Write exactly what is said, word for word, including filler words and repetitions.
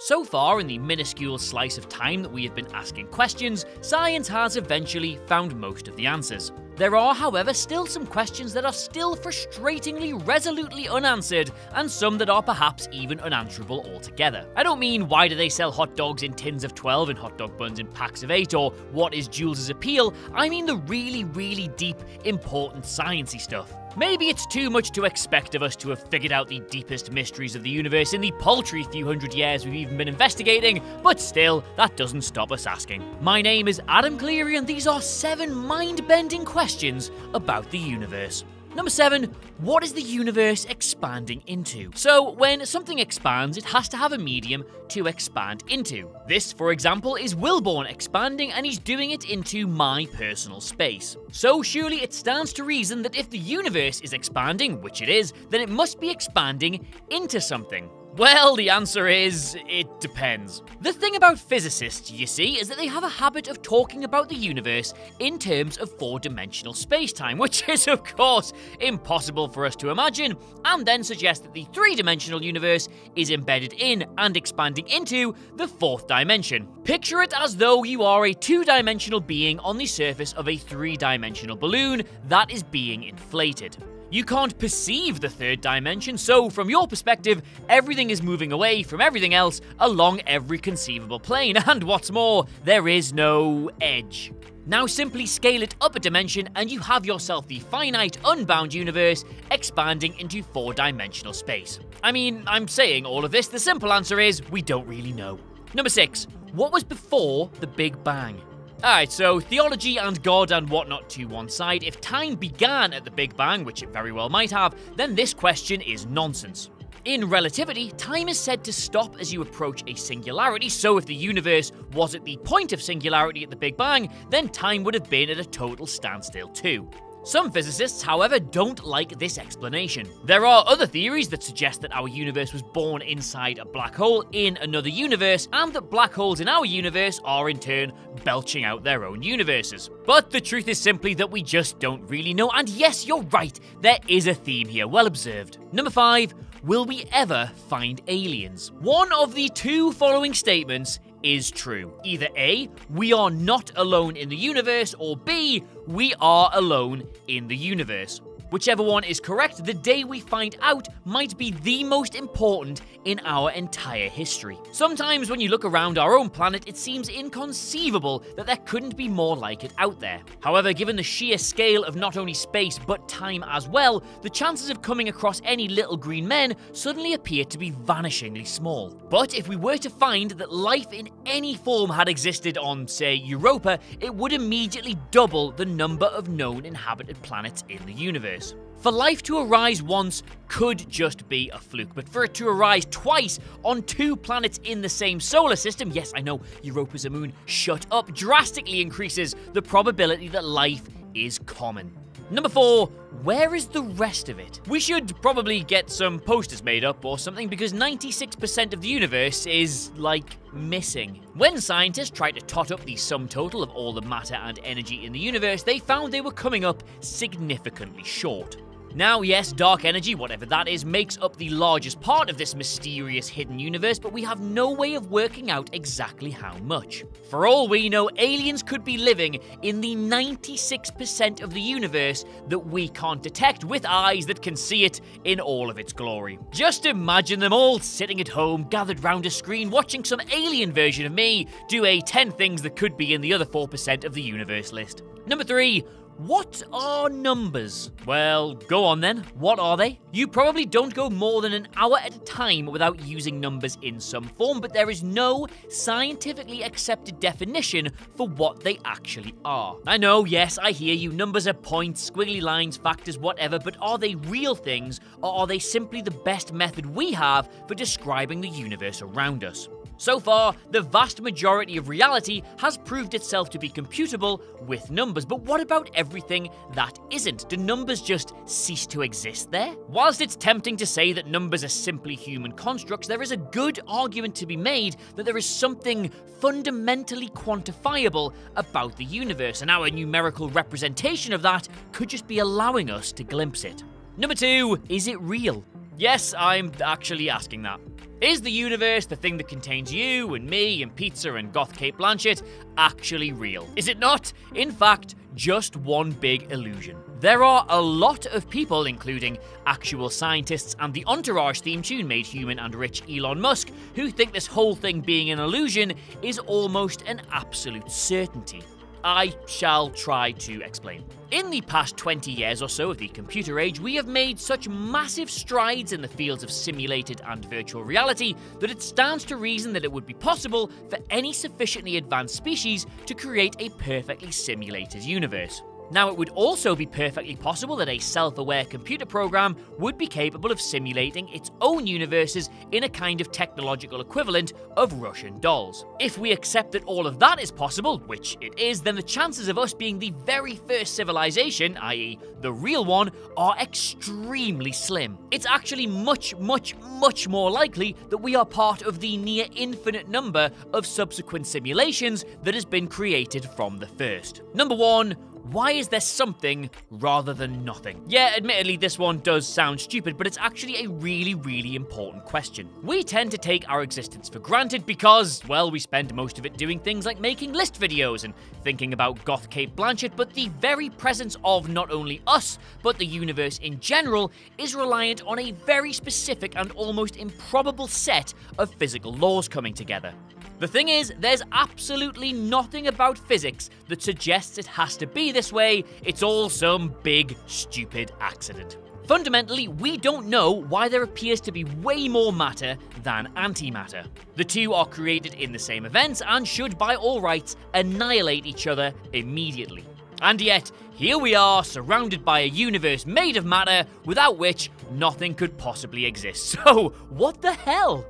So far in the minuscule slice of time that we have been asking questions, science has eventually found most of the answers. There are, however, still some questions that are still frustratingly, resolutely unanswered, and some that are perhaps even unanswerable altogether. I don't mean why do they sell hot dogs in tins of twelve and hot dog buns in packs of eight, or what is Jules' appeal, I mean the really, really deep, important science-y stuff. Maybe it's too much to expect of us to have figured out the deepest mysteries of the universe in the paltry few hundred years we've even been investigating, but still, that doesn't stop us asking. My name is Adam Cleary, and these are seven mind-bending questions about the universe. Number seven, what is the universe expanding into? So, when something expands, it has to have a medium to expand into. This, for example, is Wilborn expanding, and he's doing it into my personal space. So, surely it stands to reason that if the universe is expanding, which it is, then it must be expanding into something. Well, the answer is, it depends. The thing about physicists, you see, is that they have a habit of talking about the universe in terms of four-dimensional space-time, which is, of course, impossible for us to imagine, and then suggest that the three-dimensional universe is embedded in and expanding into the fourth dimension. Picture it as though you are a two-dimensional being on the surface of a three-dimensional balloon that is being inflated. You can't perceive the third dimension, so from your perspective, everything is moving away from everything else along every conceivable plane, and what's more, there is no edge. Now simply scale it up a dimension and you have yourself the finite, unbound universe expanding into four-dimensional space. I mean, I'm saying all of this, the simple answer is, we don't really know. Number six, what was before the Big Bang? Alright, so theology and God and whatnot to one side, if time began at the Big Bang, which it very well might have, then this question is nonsense. In relativity, time is said to stop as you approach a singularity, so if the universe was at the point of singularity at the Big Bang, then time would have been at a total standstill too. Some physicists, however, don't like this explanation. There are other theories that suggest that our universe was born inside a black hole in another universe, and that black holes in our universe are in turn belching out their own universes. But the truth is simply that we just don't really know, and yes, you're right, there is a theme here, well observed. Number five, will we ever find aliens? One of the two following statements is true. Either A, we are not alone in the universe, or B, we are alone in the universe. Whichever one is correct, the day we find out might be the most important in our entire history. Sometimes when you look around our own planet, it seems inconceivable that there couldn't be more like it out there. However, given the sheer scale of not only space but time as well, the chances of coming across any little green men suddenly appear to be vanishingly small. But if we were to find that life in any form had existed on, say, Europa, it would immediately double the number of known inhabited planets in the universe. For life to arise once could just be a fluke, but for it to arise twice on two planets in the same solar system, yes, I know, Europa's a moon, shut up, drastically increases the probability that life is common. Number four, where is the rest of it? We should probably get some posters made up or something because ninety-six percent of the universe is, like, missing. When scientists tried to tot up the sum total of all the matter and energy in the universe, they found they were coming up significantly short. Now, yes, dark energy, whatever that is, makes up the largest part of this mysterious hidden universe, but we have no way of working out exactly how much. For all we know, aliens could be living in the ninety-six percent of the universe that we can't detect with eyes that can see it in all of its glory. Just imagine them all sitting at home, gathered round a screen, watching some alien version of me do a ten things that could be in the other four percent of the universe list. Number three. What are numbers? Well, go on then. What are they? You probably don't go more than an hour at a time without using numbers in some form, but there is no scientifically accepted definition for what they actually are. I know, yes, I hear you. Numbers are points, squiggly lines, factors, whatever, but are they real things, or are they simply the best method we have for describing the universe around us? So far, the vast majority of reality has proved itself to be computable with numbers, but what about everything that isn't? Do numbers just cease to exist there? Whilst it's tempting to say that numbers are simply human constructs, there is a good argument to be made that there is something fundamentally quantifiable about the universe, and our numerical representation of that could just be allowing us to glimpse it. Number two, is it real? Yes, I'm actually asking that. Is the universe, the thing that contains you and me and pizza and goth Cate Blanchett, actually real? Is it not, in fact, just one big illusion? There are a lot of people, including actual scientists and the Entourage theme tune made human and rich Elon Musk, who think this whole thing being an illusion is almost an absolute certainty. I shall try to explain. In the past twenty years or so of the computer age, we have made such massive strides in the fields of simulated and virtual reality that it stands to reason that it would be possible for any sufficiently advanced species to create a perfectly simulated universe. Now, it would also be perfectly possible that a self-aware computer program would be capable of simulating its own universes in a kind of technological equivalent of Russian dolls. If we accept that all of that is possible, which it is, then the chances of us being the very first civilization, that is the real one, are extremely slim. It's actually much, much, much more likely that we are part of the near infinite number of subsequent simulations that has been created from the first. Number one, why is there something rather than nothing? Yeah, admittedly, this one does sound stupid, but it's actually a really, really important question. We tend to take our existence for granted because, well, we spend most of it doing things like making list videos and thinking about goth Cate Blanchett, but the very presence of not only us, but the universe in general, is reliant on a very specific and almost improbable set of physical laws coming together. The thing is, there's absolutely nothing about physics that suggests it has to be this way. It's all some big, stupid accident. Fundamentally, we don't know why there appears to be way more matter than antimatter. The two are created in the same events and should, by all rights, annihilate each other immediately. And yet, here we are, surrounded by a universe made of matter, without which nothing could possibly exist. So, what the hell?